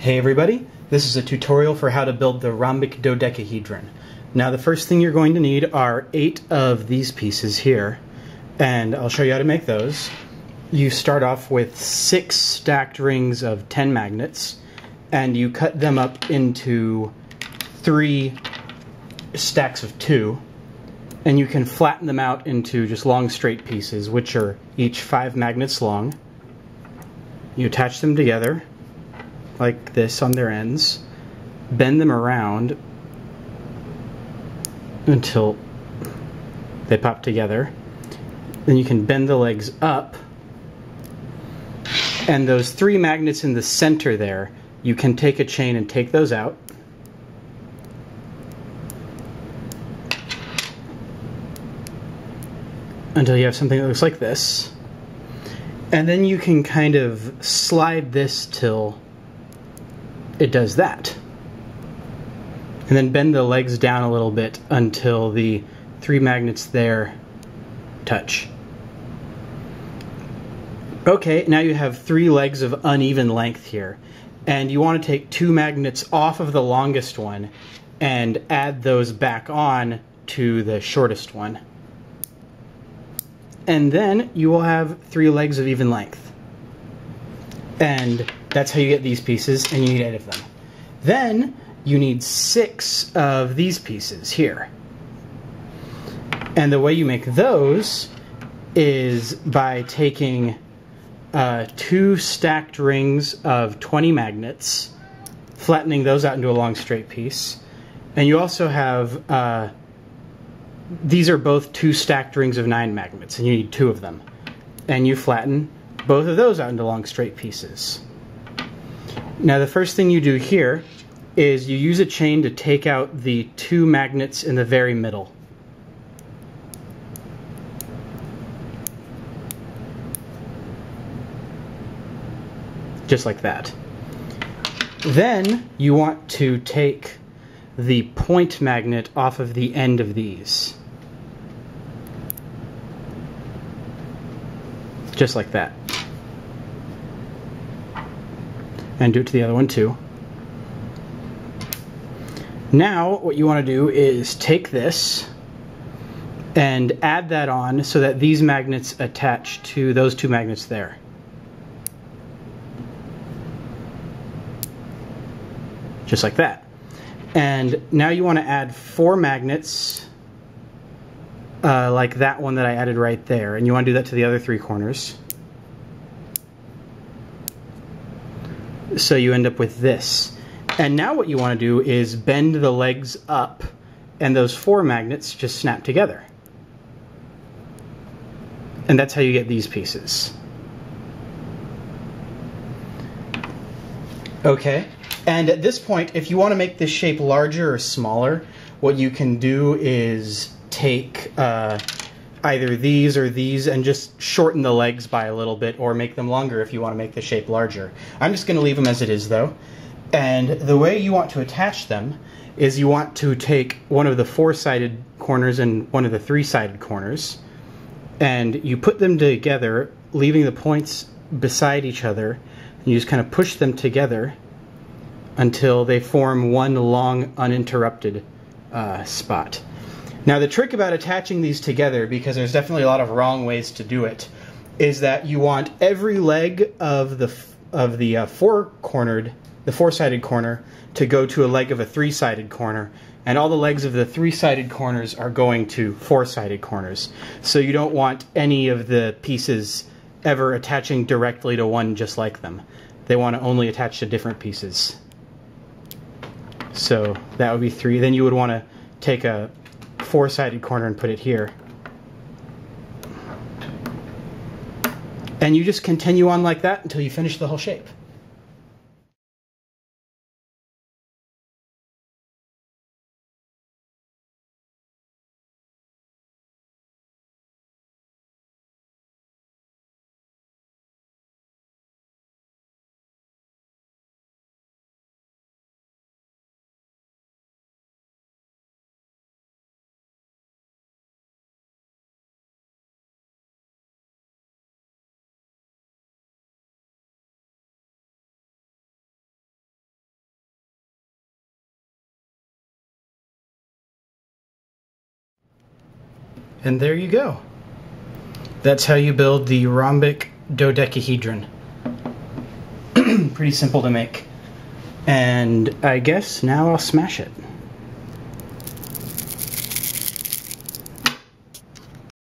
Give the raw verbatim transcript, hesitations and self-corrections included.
Hey everybody, this is a tutorial for how to build the rhombic dodecahedron. Now the first thing you're going to need are eight of these pieces here, and I'll show you how to make those. You start off with six stacked rings of ten magnets, and you cut them up into three stacks of two, and you can flatten them out into just long straight pieces, which are each five magnets long. You attach them together like this on their ends, bend them around until they pop together. Then you can bend the legs up, and those three magnets in the center there, you can take a chain and take those out. Until you have something that looks like this. And then you can kind of slide this till it does that, and then bend the legs down a little bit until the three magnets there touch. Okay, now you have three legs of uneven length here, and you want to take two magnets off of the longest one and add those back on to the shortest one, and then you will have three legs of even length. And that's how you get these pieces, and you need eight of them. Then you need six of these pieces here. And the way you make those is by taking uh, two stacked rings of twenty magnets, flattening those out into a long straight piece. And you also have, uh, these are both two stacked rings of nine magnets, and you need two of them. And you flatten both of those out into long straight pieces. Now the first thing you do here is you use a chain to take out the two magnets in the very middle. Just like that. Then you want to take the point magnet off of the end of these. Just like that. And do it to the other one too. Now what you want to do is take this and add that on so that these magnets attach to those two magnets there. Just like that. And now you want to add four magnets uh, like that one that I added right there, and you want to do that to the other three corners. So you end up with this. And now what you want to do is bend the legs up, and those four magnets just snap together. And that's how you get these pieces. Okay, and at this point, if you want to make this shape larger or smaller, what you can do is take uh, either these or these and just shorten the legs by a little bit, or make them longer if you want to make the shape larger. I'm just going to leave them as it is though. And the way you want to attach them is you want to take one of the four-sided corners and one of the three-sided corners, and you put them together, leaving the points beside each other, and you just kind of push them together until they form one long uninterrupted uh, spot. Now the trick about attaching these together, because there's definitely a lot of wrong ways to do it, is that you want every leg of the of the uh, four-cornered, the four-sided corner, to go to a leg of a three-sided corner, and all the legs of the three-sided corners are going to four-sided corners. So you don't want any of the pieces ever attaching directly to one just like them. They want to only attach to different pieces. So that would be three. Then you would want to take a four-sided corner and put it here. And you just continue on like that until you finish the whole shape. And there you go. That's how you build the rhombic dodecahedron. Pretty simple to make. And I guess now I'll smash it.